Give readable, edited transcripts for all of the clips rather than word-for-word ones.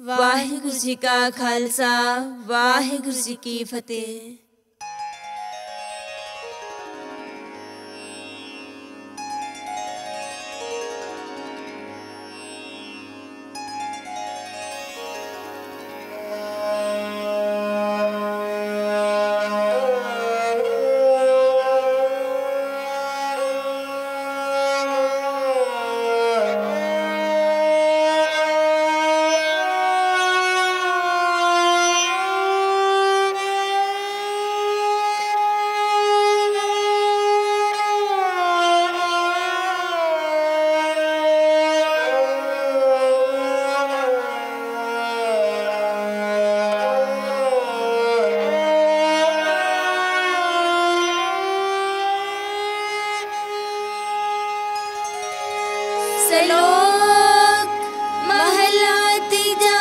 वाहिगुरु जी का खालसा वाहिगुरु जी की फतेह। लोक महला तीजा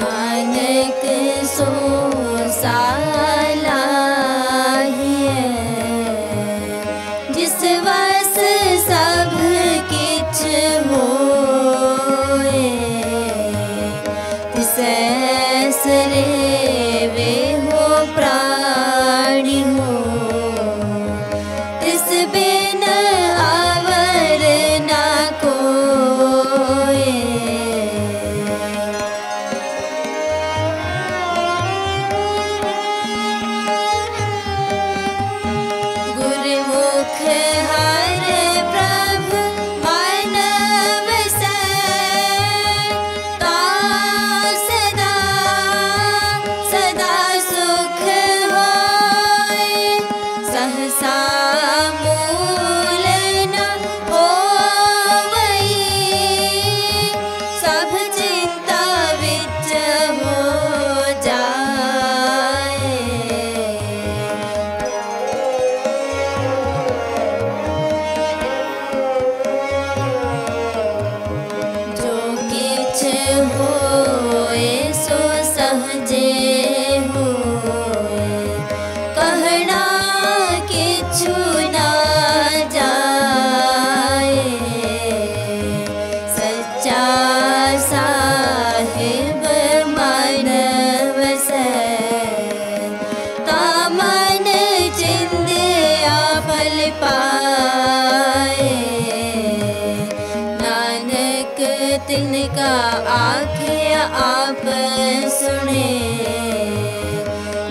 मानक सो साला है जिस वस सब किच हो तिसरे वे हो प्राणी हो तिस बिन आवर ना कोई। गुरुमुख हर तिनका आखे आप सुने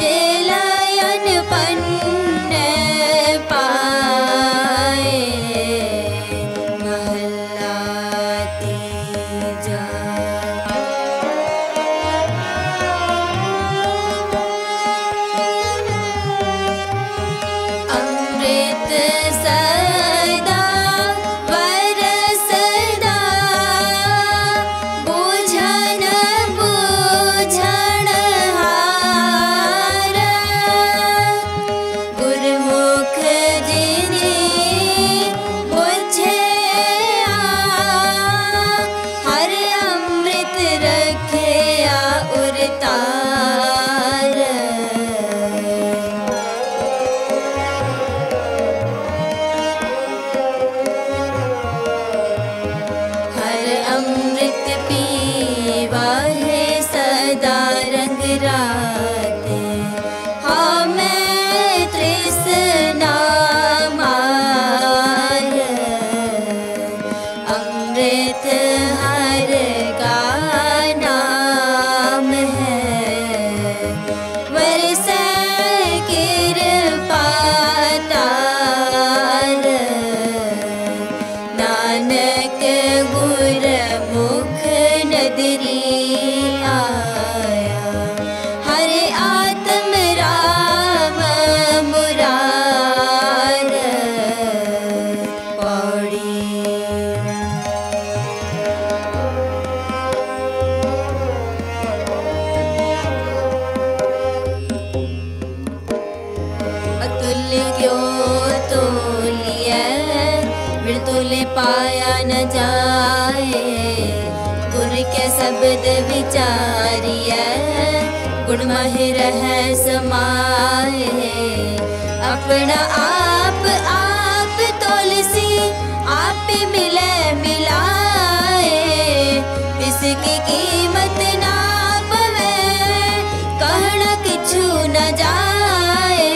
जेलायन पन्ने पाए। महला तीजा अमृत सदा बिरतुल पाया न जाए, गुर के शब्द विचारिय गुण मह रह समाए। अपना आप तुलसी आप मिले मिलाए, इसकी कीमत ना पवे कहना किछु न जाए।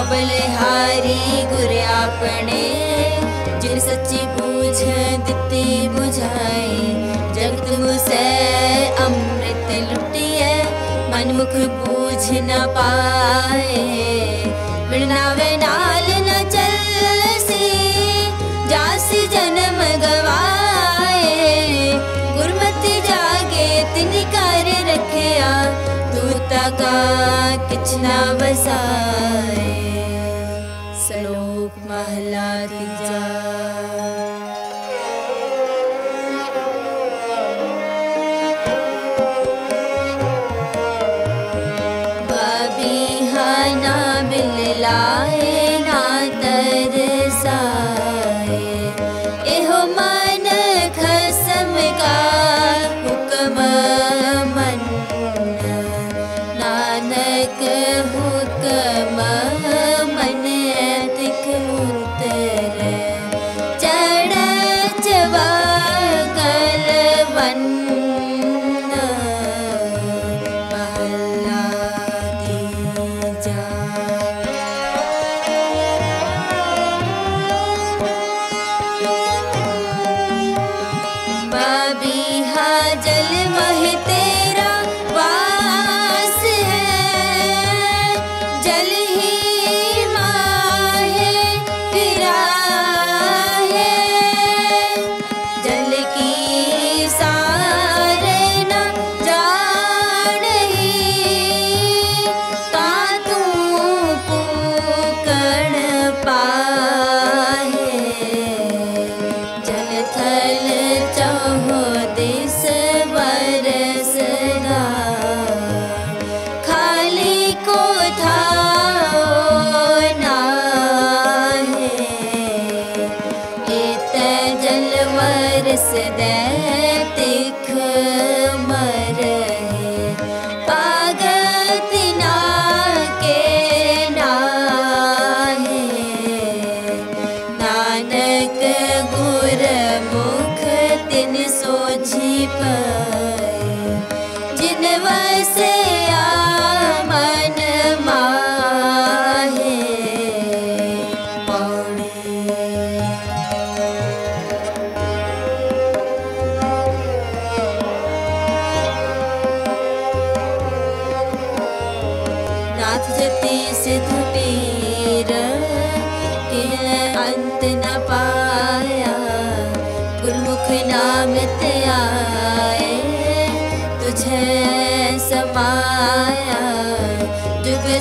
अबलेहारी गुर आपने जिन सच्ची बूझ दिती बुझाई, जगत मुसे अमृत लुटिए मन मुख बूझ न पाए। बिरनावे नाल न चलसी जासी जन्म गवाए, गुरमति जागे तिन कर रखिया दूता का किछ ना बसाए। श्लोक महला तीजा। लाए ना तरसाए, एहो मन खसम का हुक्म मन, नानक हुक्म मन अधिक उतर। चढ़ चवा गल वन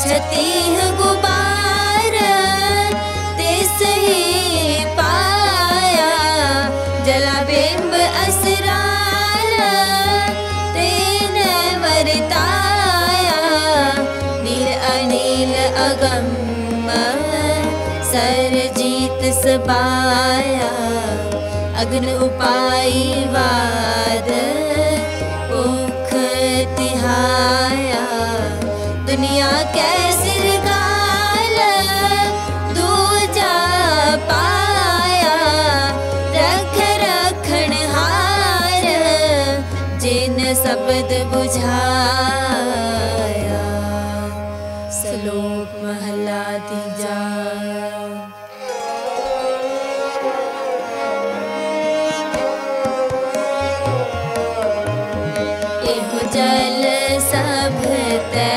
छतीह गुबार तेस ही पाया, जलाबिंब असरार तेन वरताया। नील अनिल अगम सरजीत सबाया, अग्न उपाय वाद उख तिहाया। दुनिया के सिरगाल दूजा पाया, रखन हार जिन शब्द बुझाया। श्लोक महला तीजा। एहो जल सब तै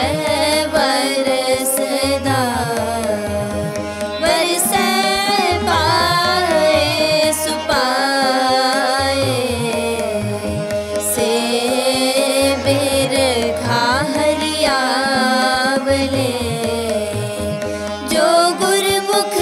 हरियावले, जो गुरमुख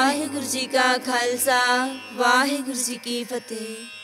वाहिगुरु जी का खालसा, वाहिगुरु जी की फतेह।